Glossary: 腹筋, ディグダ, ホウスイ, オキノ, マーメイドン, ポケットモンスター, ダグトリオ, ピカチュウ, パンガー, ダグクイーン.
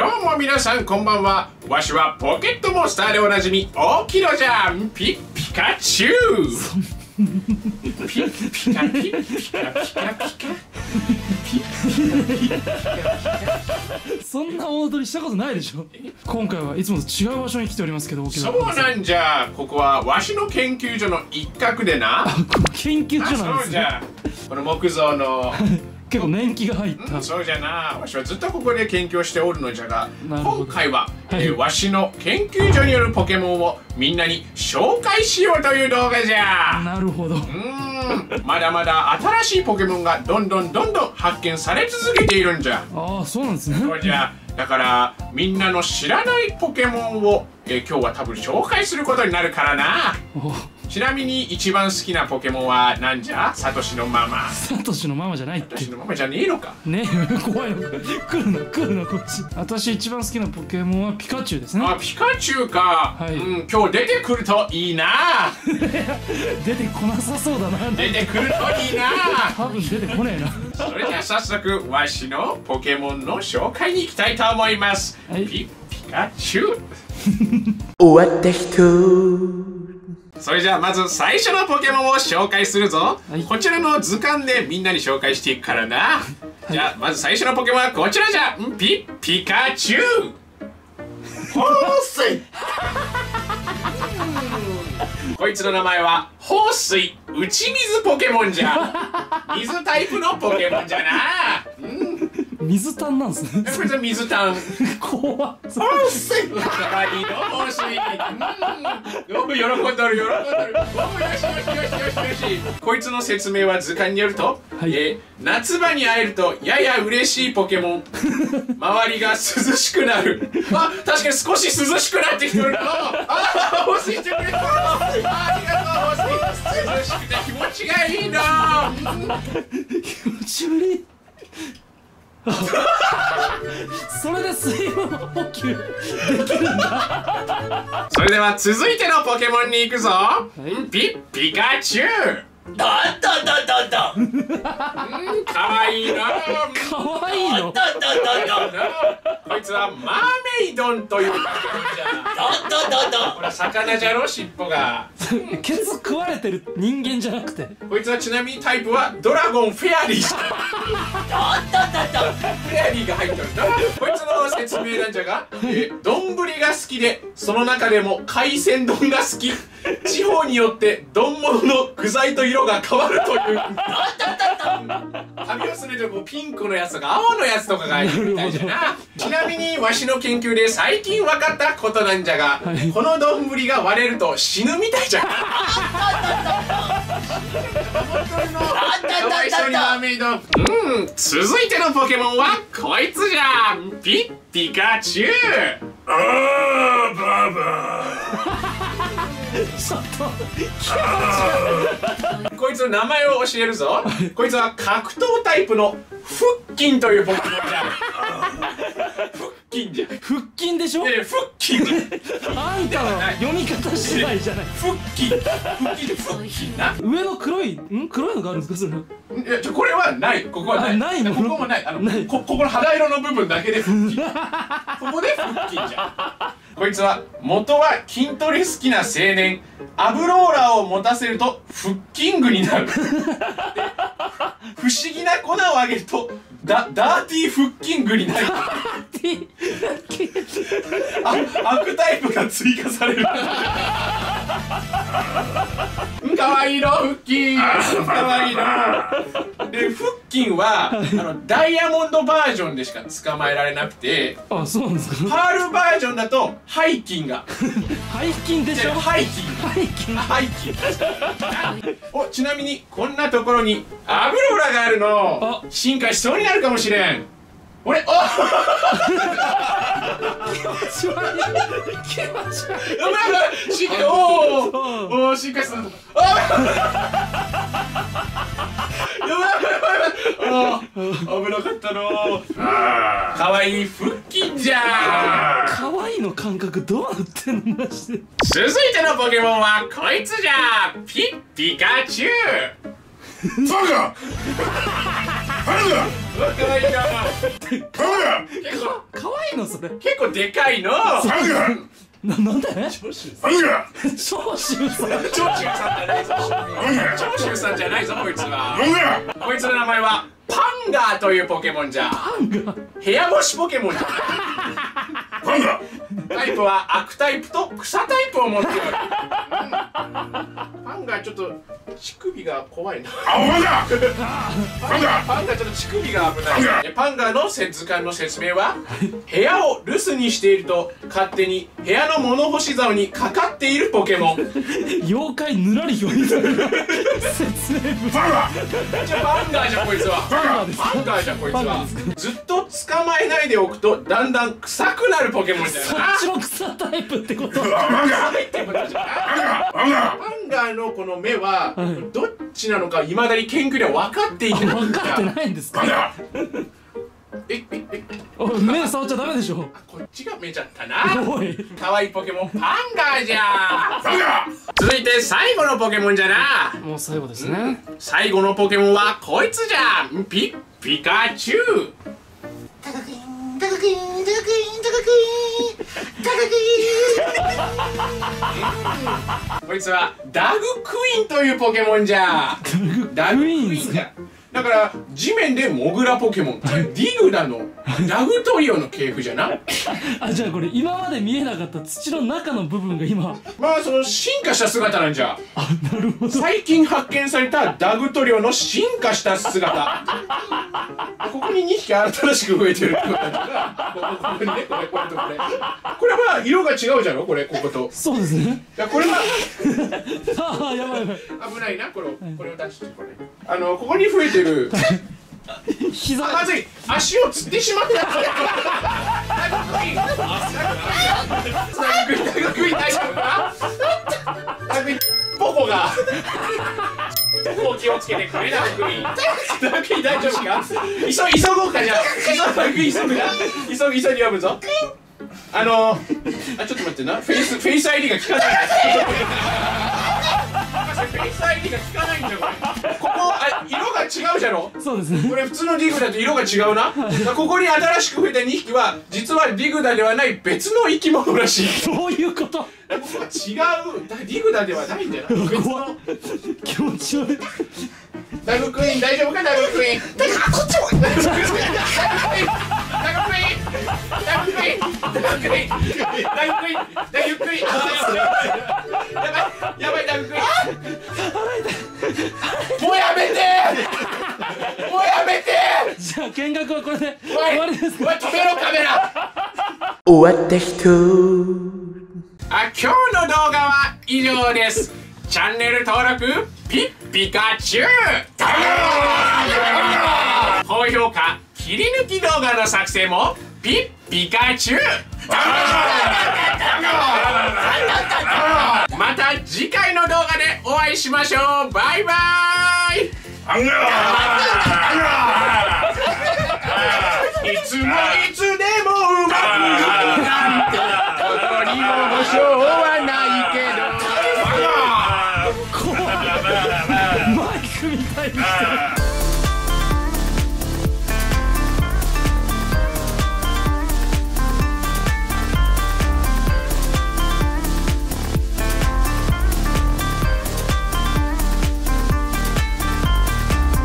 どうも皆さんこんばんは。わしはポケットモンスターでおなじみオキノじゃん。ピカチュウピカそんな大踊りしたことないでしょ。今回はいつもと違う場所に来ておりますけど、オキノ。そうなんじゃ。ここはわしの研究所の一角でな。研究所なんですね。この木造の結構年季が入った、そうじゃな。わしはずっとここで研究しておるのじゃが、今回は、わしの研究所によるポケモンをみんなに紹介しようという動画じゃ。なるほど。まだまだ新しいポケモンがどんどん発見され続けているんじゃ。ああ、そうなんですね。そうじゃ。だからみんなの知らないポケモンを、今日は多分紹介することになるからな。ちなみに一番好きなポケモンはなんじゃ？サトシのママ。サトシのママじゃないって。サトシのママじゃねえのか。ねえ、怖いの。来るのこっち。私一番好きなポケモンはピカチュウですね。あ、ピカチュウか。はい。うん、今日出てくるといいな。出てこなさそうだな。出てくるといいな。多分出てこねえな。それでは早速わしのポケモンの紹介に行きたいと思います。はい、ピカチュウ。終わった人。それじゃあまず最初のポケモンを紹介するぞ、はい、こちらの図鑑でみんなに紹介していくからな、はい、じゃあまず最初のポケモンはこちらじゃ。ピカチュウホウスイこいつの名前はホウスイ、打ち水ポケモンじゃ。水タイプのポケモンじゃな。水タンなんですね。こいつは水タン。怖っ。ホウスイ。可愛いのホウスイ。喜んどる喜んどる。よし。こいつの説明は図鑑によると、夏場に会えるとやや嬉しいポケモン。周りが涼しくなる。あ、確かに少し涼しくなってきてるの。あ、ホウスイしてくれ。ありがとうホウスイ。涼しくて気持ちがいいな。気持ち悪い。それで水分補給できるんだ。それでは続いてのポケモンに行くぞ。ピカチュウ。どんどん。かわいいの。こいつはマーメイドンというポケモンじゃ。どんどん。これ魚じゃろ、尻尾が。ケツ食われてる人間じゃなくて。こいつはちなみにタイプはドラゴンフェアリー。フェアリーが入ってる。こいつの説明なんじゃが、丼が好きで、その中でも海鮮丼が好き。地方によって丼物の具材と色が変わるという。旅をするとこうピンクのやつとか青のやつとかがいるみたいじゃな。ちなみにわしの研究で最近分かったことなんじゃが、この丼が割れると死ぬみたいじゃな。続いてのポケモンはこいつじゃ。ピカチュウ。あーバーバー。ちょっと気持ち悪い。こいつの名前を教えるぞ。こいつは格闘タイプの腹筋というポケモンじゃ。腹筋でしょ。あんたの読み方次第じゃない。腹筋な。上の黒いのがあるんですか、それ。いや、これはない。ここはない。ないの。ここもない。この肌色の部分だけで腹筋。ここで腹筋じゃ。こいつは元は筋トレ好きな青年。アブローラーを持たせると腹筋具になる。不思議な粉をあげるとダーティー腹筋具になる。悪タイプが追加される。かわいいの腹筋。かわいいので、腹筋はダイヤモンドバージョンでしか捕まえられなくて。あ、そうなんですか。パールバージョンだと背筋が。背筋でしょ。背筋。お、ちなみにこんなところにアブローラがあるの。進化しそうになるかもしれん。俺、危なかったの。かわいい腹筋じゃ。かわいいの感覚どうなってんの。続いてのポケモンはこいつじゃ。ピカチュウ。バカ。かわいいのそれ。結構でかいの。なんだね。長州さん。長州さん。長州さんじゃないぞこいつは。こいつの名前はパンガーというポケモンじゃ。パンガー。部屋干しポケモンじゃ。パンガー。タイプは悪タイプと草タイプを持っておる。パンガーちょっと乳首が怖いな。あ、パンガー。パンガーちょっと乳首が危ない。パンガーの図鑑の説明は、部屋を留守にしていると勝手に部屋の物干し竿にかかっているポケモン。妖怪ぬらりひょい。説明文。パンガーじゃこいつは。パンガーじゃこいつは。ずっと捕まえないでおくとだんだん臭くなるポケモンじゃない。そっちの草タイプってこと。パンガーのこの目は。どっちなのかいまだに研究では分かっていない。分かってないんですか。目触っちゃダメでしょ。こっちが目ちゃったな。可愛いポケモンパンガーじゃ。続いて最後のポケモンじゃな。もう最後ですね。最後のポケモンはこいつじゃ。ピカチュウ。高くいん高くいん高くいんこいつはダグクイーンというポケモンじゃ。ダグクイーンじゃ。だから地面でモグラポケモン、ディグナのダグトリオの系譜じゃな。あ、じゃあこれ今まで見えなかった土の中の部分が今。まあその進化した姿なんじゃ。あ、なるほど。最近発見されたダグトリオの進化した姿。ここに2匹新しく増えてるってことだから、ここにね、これとこれ。これは色が違うじゃろ、これ、ここと。そうですね。いや、これは。ああ、やばいやばい。危ないな、これを出して、これ。ここに増えてる。膝。まずい、足をつってしまった。ポコが。もう気をつけてくれなくいい。ダグイ大丈夫か？急ごうかじゃあ。急ぎ読むぞ。あ、ちょっと待ってな。フェイス ID が効かない。フェイス ID が効かないんだよこれ。ここあ色が違うじゃろ。そうですね。これ普通のディグダと色が違うな。ここに新しく増えた2匹は実はディグダではない別の生き物らしい。そういうこと。ここは違うディグダではないんだよ。気持ち悪い。ダグクイーン大丈夫かダグクイーン。こっちも。ダグクイーン。ダグクイーン。やばいダグクイーン。もうやめて。じゃあ見学はこれで終わりです。おい止めろカメラ。終わった人。あ、今日の動画は以上です。チャンネル登録ピカチュウ、高評価切り抜き動画の作成もピカチュウ、また次回の動画でお会いしましょう。バイバーイ。